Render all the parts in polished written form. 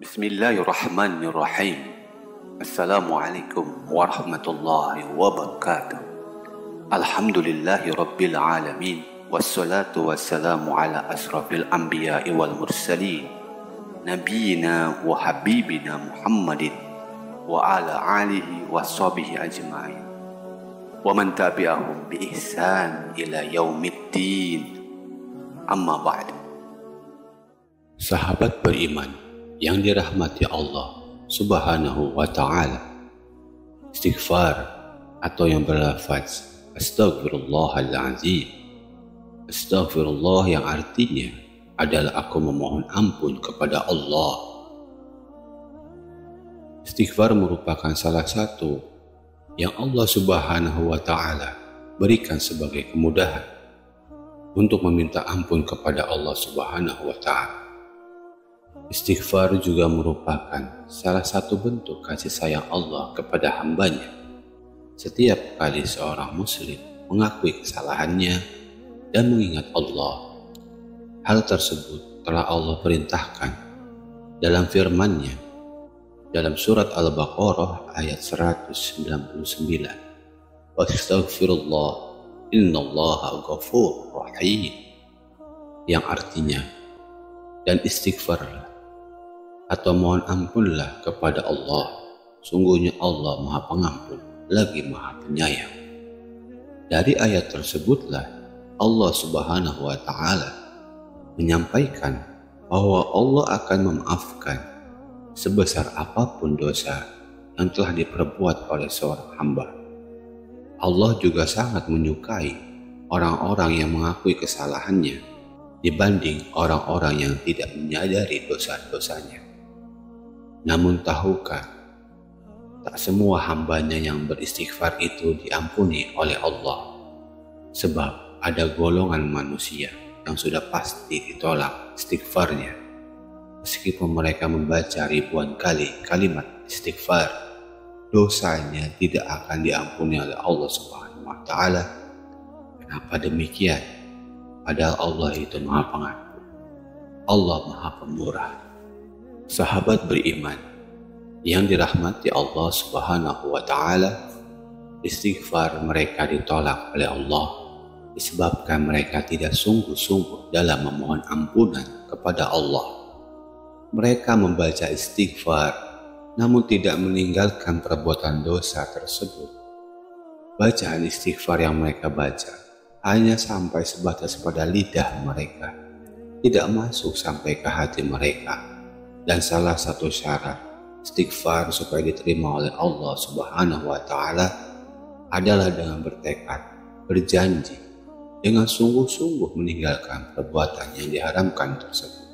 Bismillahirrahmanirrahim. Assalamualaikum warahmatullahi wabarakatuh. Alhamdulillahi rabbil alamin. Wassalatu wassalamu ala asrafil anbiya'i wal mursalin. Nabina wa habibina Muhammadin wa ala alihi wa sabihi ajma'in. Wa mantabi'ahum bi ihsan ila yaumiddin. Amma ba'd. Sahabat beriman yang dirahmati Allah subhanahu wa ta'ala, istighfar atau yang berlafaz astaghfirullahal azim, astaghfirullah yang artinya adalah aku memohon ampun kepada Allah. Istighfar merupakan salah satu yang Allah subhanahu wa ta'ala berikan sebagai kemudahan untuk meminta ampun kepada Allah subhanahu wa ta'ala. Istighfar juga merupakan salah satu bentuk kasih sayang Allah kepada hambanya. Setiap kali seorang muslim mengakui kesalahannya dan mengingat Allah, hal tersebut telah Allah perintahkan dalam firman-Nya dalam surat al-Baqarah ayat 199. Wastaghfirullah innallaha ghafurur rahim, yang artinya dan istighfarlah atau mohon ampunlah kepada Allah, sungguhnya Allah Maha Pengampun lagi Maha Penyayang. Dari ayat tersebutlah Allah subhanahu wa ta'ala menyampaikan bahwa Allah akan memaafkan sebesar apapun dosa yang telah diperbuat oleh seorang hamba. Allah juga sangat menyukai orang-orang yang mengakui kesalahannya dibanding orang-orang yang tidak menyadari dosa-dosanya. Namun tahukah, tak semua hambanya yang beristighfar itu diampuni oleh Allah. Sebab ada golongan manusia yang sudah pasti ditolak istighfarnya, meskipun mereka membaca ribuan kali kalimat istighfar, dosanya tidak akan diampuni oleh Allah subhanahu wa ta'ala. Kenapa demikian? Padahal Allah itu Maha Pengampun, Allah Maha Pemurah. Sahabat beriman yang dirahmati Allah subhanahu wa ta'ala, istighfar mereka ditolak oleh Allah disebabkan mereka tidak sungguh-sungguh dalam memohon ampunan kepada Allah. Mereka membaca istighfar namun tidak meninggalkan perbuatan dosa tersebut. Bacaan istighfar yang mereka baca hanya sampai sebatas pada lidah mereka, tidak masuk sampai ke hati mereka. Dan salah satu syarat istighfar supaya diterima oleh Allah subhanahu wa ta'ala adalah dengan bertekad, berjanji, dengan sungguh-sungguh meninggalkan perbuatan yang diharamkan tersebut.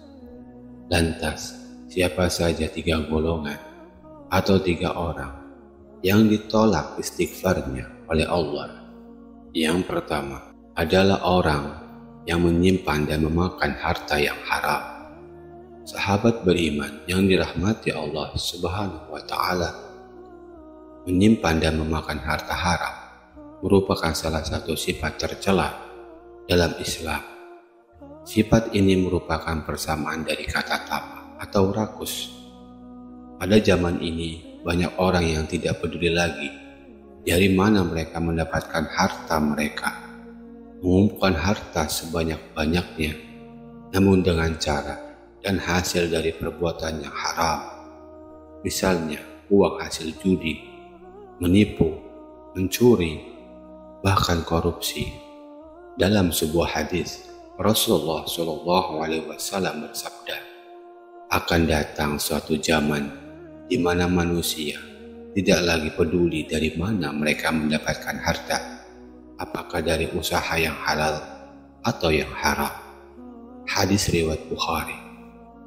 Lantas, siapa saja tiga golongan atau tiga orang yang ditolak istighfarnya oleh Allah? Yang pertama adalah orang yang menyimpan dan memakan harta yang haram. Sahabat beriman yang dirahmati Allah subhanahu wa ta'ala, menyimpan dan memakan harta haram merupakan salah satu sifat tercela dalam Islam. Sifat ini merupakan persamaan dari kata tamak atau rakus. Pada zaman ini banyak orang yang tidak peduli lagi dari mana mereka mendapatkan harta mereka, mengumpulkan harta sebanyak-banyaknya, namun dengan cara dan hasil dari perbuatan yang haram. Misalnya uang hasil judi, menipu, mencuri, bahkan korupsi. Dalam sebuah hadis, Rasulullah Shallallahu Alaihi Wasallam bersabda, akan datang suatu zaman di mana manusia tidak lagi peduli dari mana mereka mendapatkan harta, apakah dari usaha yang halal atau yang haram. Hadis riwayat Bukhari.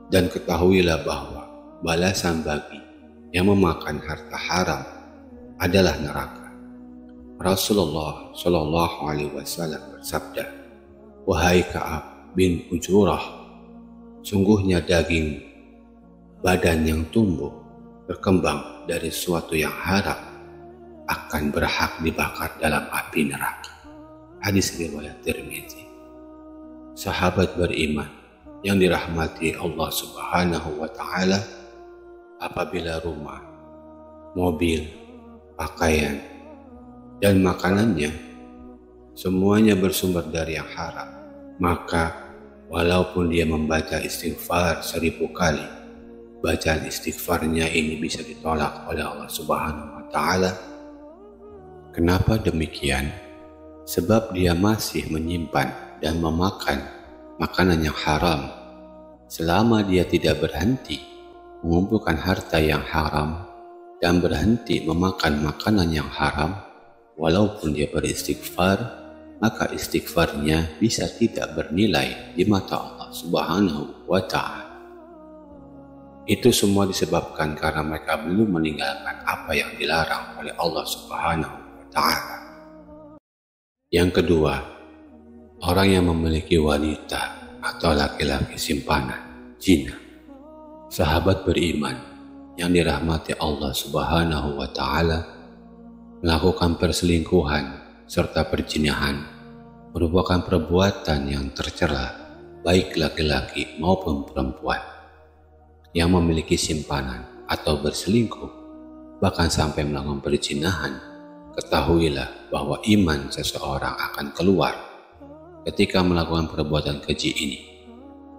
Dan ketahuilah bahwa balasan bagi yang memakan harta haram adalah neraka. Rasulullah Shallallahu Alaihi Wasallam bersabda, wahai Ka'ab bin Ujurah, sungguhnya daging badan yang tumbuh berkembang dari suatu yang haram akan berhak dibakar dalam api neraka. Hadis riwayat Tirmidzi. Sahabat beriman yang dirahmati Allah subhanahu wa ta'ala, apabila rumah, mobil, pakaian, dan makanannya semuanya bersumber dari yang haram, maka walaupun dia membaca istighfar 1000 kali, bacaan istighfarnya ini bisa ditolak oleh Allah Subhanahu wa ta'ala. Kenapa demikian? Sebab dia masih menyimpan dan memakan makanan yang haram. Selama dia tidak berhenti mengumpulkan harta yang haram dan berhenti memakan makanan yang haram, walaupun dia beristighfar, maka istighfarnya bisa tidak bernilai di mata Allah Subhanahu wa ta'ala. Itu semua disebabkan karena mereka belum meninggalkan apa yang dilarang oleh Allah Subhanahu wa ta'ala. Yang kedua, orang yang memiliki wanita atau laki-laki simpanan, jina. Sahabat beriman yang dirahmati Allah Subhanahu wa ta'ala, melakukan perselingkuhan serta perzinahan merupakan perbuatan yang tercela baik laki-laki maupun perempuan. Yang memiliki simpanan atau berselingkuh bahkan sampai melakukan perzinahan, ketahuilah bahwa iman seseorang akan keluar ketika melakukan perbuatan keji ini,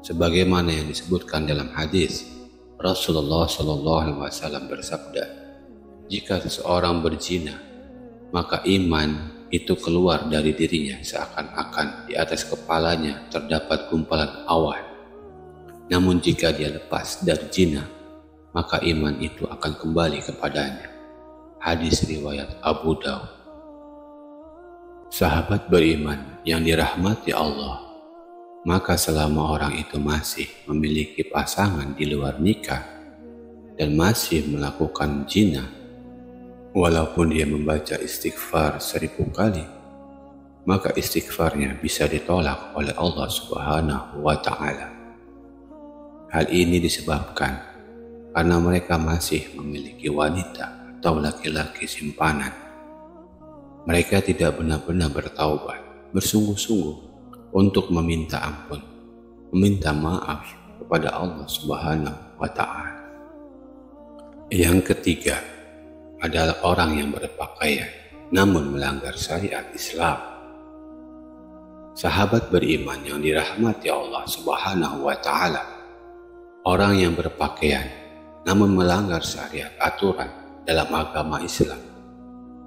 sebagaimana yang disebutkan dalam hadis. Rasulullah Shallallahu Alaihi Wasallam bersabda, jika seseorang berzina, maka iman itu keluar dari dirinya seakan-akan di atas kepalanya terdapat gumpalan awan. Namun jika dia lepas dari zina, maka iman itu akan kembali kepadanya. Hadis riwayat Abu Dawud. Sahabat beriman yang dirahmati Allah, maka selama orang itu masih memiliki pasangan di luar nikah dan masih melakukan zina, walaupun dia membaca istighfar 1000 kali, maka istighfarnya bisa ditolak oleh Allah Subhanahu wa ta'ala. Hal ini disebabkan karena mereka masih memiliki wanita atau laki-laki simpanan. Mereka tidak benar-benar bertaubat, bersungguh-sungguh untuk meminta ampun, meminta maaf kepada Allah Subhanahu wa ta'ala. Yang ketiga adalah orang yang berpakaian namun melanggar syariat Islam. Sahabat beriman yang dirahmati Allah Subhanahu wa ta'ala, orang yang berpakaian namun melanggar syariat aturan dalam agama Islam,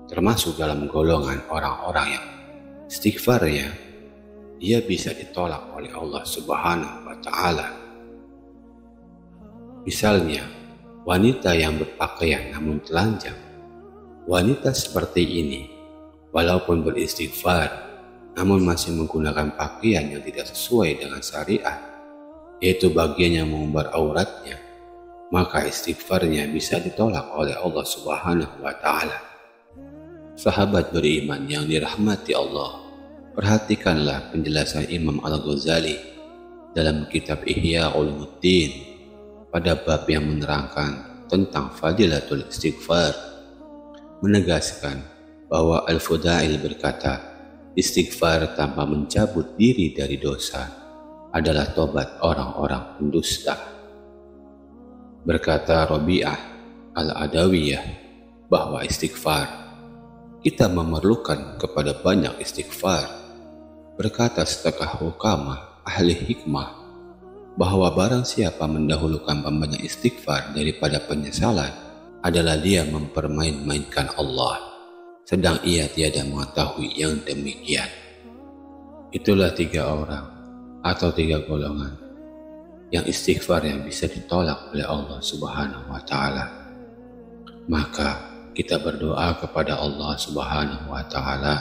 termasuk dalam golongan orang-orang yang istighfarnya ia bisa ditolak oleh Allah Subhanahu wa ta'ala. Misalnya, wanita yang berpakaian namun telanjang. Wanita seperti ini, walaupun beristighfar, namun masih menggunakan pakaian yang tidak sesuai dengan syariat, yaitu bagian yang mengumbar auratnya, maka istighfarnya bisa ditolak oleh Allah Subhanahu wa ta'ala. Sahabat beriman yang dirahmati Allah, perhatikanlah penjelasan Imam Al-Ghazali dalam kitab Ihya Ulumuddin pada bab yang menerangkan tentang fadilatul istighfar, menegaskan bahwa Al-Fudail berkata, istighfar tanpa mencabut diri dari dosa adalah tobat orang-orang pendusta. Berkata Rabi'ah Al-Adawiyah bahwa istighfar, kita memerlukan kepada banyak istighfar. Berkata setengah hukamah ahli hikmah bahwa barang siapa mendahulukan pembanyak istighfar daripada penyesalan adalah dia mempermain-mainkan Allah, sedang ia tiada mengetahui yang demikian. Itulah 3 orang atau 3 golongan yang istighfar yang bisa ditolak oleh Allah Subhanahu wa ta'ala. Maka kita berdoa kepada Allah Subhanahu wa ta'ala,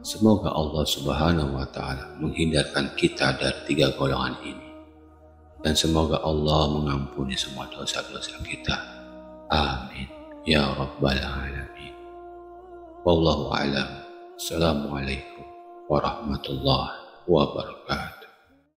semoga Allah Subhanahu wa ta'ala menghindarkan kita dari 3 golongan ini. Dan semoga Allah mengampuni semua dosa-dosa kita. Amin. Ya Rabbal Alamin. Wallahu a'lam. Assalamualaikum warahmatullahi wabarakatuh.